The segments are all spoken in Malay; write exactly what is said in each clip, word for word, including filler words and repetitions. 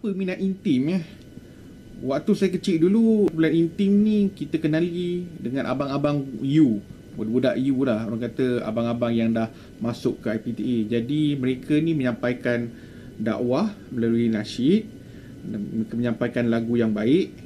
apa minat InTeam ya? Waktu saya kecil dulu, bulan InTeam ni kita kenali dengan abang-abang U, budak-budak U lah, orang kata abang-abang yang dah masuk ke I P T. Jadi mereka ni menyampaikan dakwah melalui nasyid, mereka menyampaikan lagu yang baik,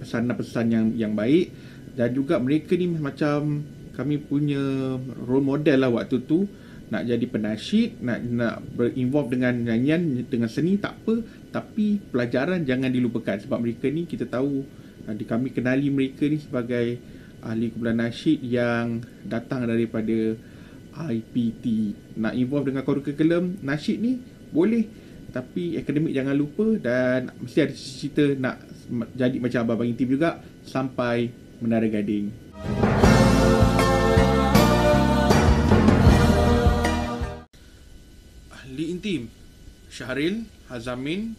pesanan-pesan yang yang baik, dan juga mereka ni macam kami punya role model lah waktu tu. Nak jadi penasyid, nak nak berinvolve dengan nyanyian, dengan seni tak apa, tapi pelajaran jangan dilupakan. Sebab mereka ni kita tahu, di kami kenali mereka ni sebagai ahli kumpulan nasyid yang datang daripada I P T. Nak involve dengan kurikulum nasyid ni boleh, tapi akademik jangan lupa, dan mesti ada cita nak jadi macam abang-abang InTeam juga sampai Menara Gading. Ahli InTeam Shaharin, Hazamin,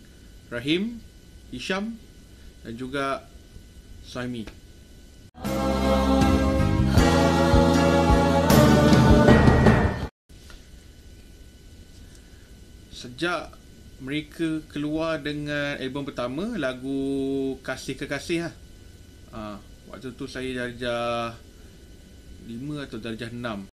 Rahim, Isham dan juga Saimi. Sejak mereka keluar dengan album pertama, lagu Kasih Kekasihlah. Ah, ha, waktu tu saya darjah lima atau darjah enam.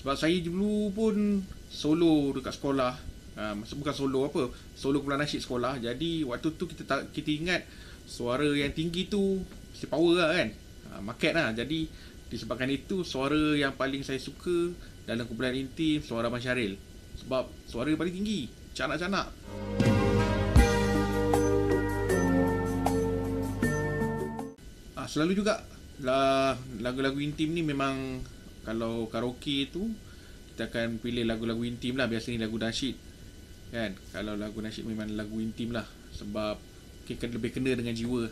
Sebab saya dulu pun solo dekat sekolah, ha, bukan solo apa, solo kumpulan nasyid sekolah. Jadi waktu tu kita tak, kita ingat suara yang tinggi tu mesti power lah kan, ha, market lah. Jadi disebabkan itu suara yang paling saya suka dalam kumpulan InTeam suara Mas Syaril. Sebab suara paling tinggi, canak-canak. ha, Selalu juga lah, lagu-lagu InTeam ni memang kalau karaoke tu kita akan pilih lagu-lagu InTeam lah, biasanya lagu nasyid kan. Kalau lagu nasyid memang lagu InTeam lah, sebab kita lebih kena dengan jiwa.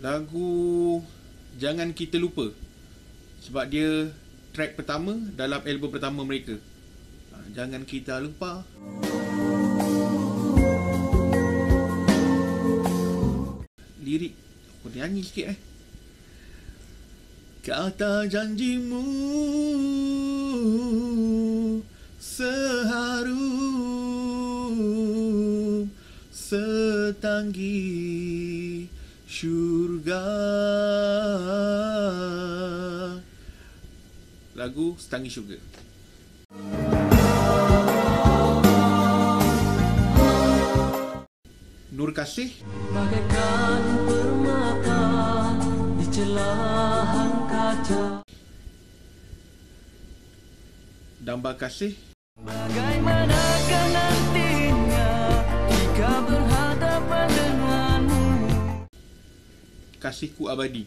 Lagu Jangan Kita Lupa, sebab dia track pertama dalam album pertama mereka. Jangan Kita Lupa. Lirik, aku nyanyi sikit eh. Kata janjimu seharum setanggi syurga. Lagu Setangi Syurga. Nur Kasih. Bagaikan permata di celahan kaca. Damba Kasih. Bagaimanakah nantinya jika berhadapan denganmu. Kasihku Abadi.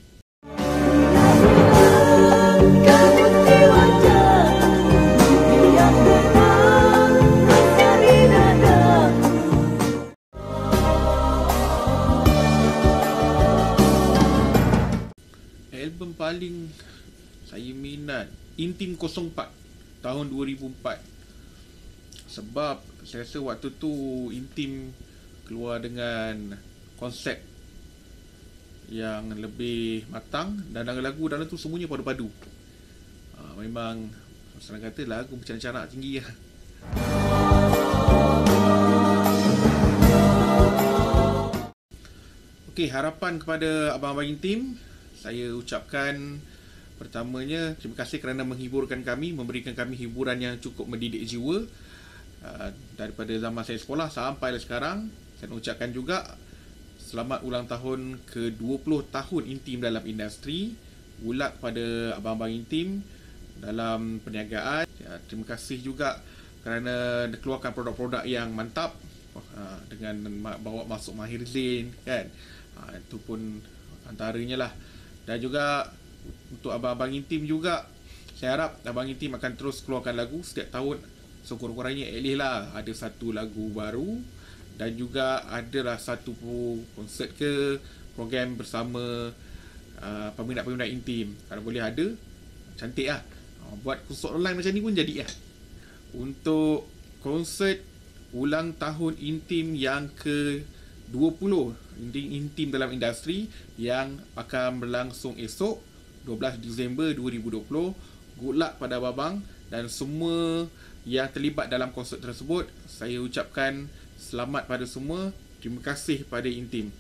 Album paling saya minat InTeam kosong empat tahun dua ribu empat. Sebab saya rasa waktu tu InTeam keluar dengan konsep yang lebih matang, dan lagu-lagu dalam tu semuanya padu-padu. ha, Memang senang kata lagu bercanak-canak tinggi lah. Okey, harapan kepada abang-abang InTeam saya ucapkan, pertamanya terima kasih kerana menghiburkan kami, memberikan kami hiburan yang cukup mendidik jiwa. Uh, daripada zaman saya sekolah sampai sekarang, saya nak ucapkan juga selamat ulang tahun ke dua puluh tahun InTeam dalam industri. Gulat kepada abang-abang InTeam dalam perniagaan. Uh, terima kasih juga kerana dikeluarkan produk-produk yang mantap, uh, dengan bawa masuk Mahir Zain kan. Uh, itu pun antaranya lah. Dan juga untuk abang-abang InTeam juga, saya harap abang InTeam akan terus keluarkan lagu setiap tahun, sekurang-kurangnya at least lah ada satu lagu baru, dan juga adalah satu konsert ke program bersama uh, peminat-peminat InTeam. Kalau boleh ada, cantik lah, buat konsert online macam ni pun jadi lah. Untuk konsert ulang tahun InTeam yang ke dua puluh InTeam dalam industri yang akan berlangsung esok dua belas Disember dua ribu dua puluh. Good luck pada abang-abang dan semua yang terlibat dalam konsert tersebut. Saya ucapkan selamat pada semua. Terima kasih pada InTeam.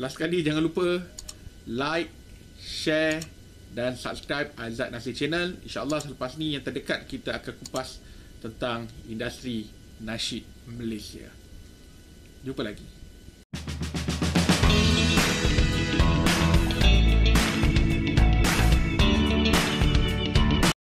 Last kali, jangan lupa like, share dan subscribe AizatNaser channel. InsyaAllah selepas ni yang terdekat kita akan kupas tentang industri nasyid Malaysia. Jumpa lagi.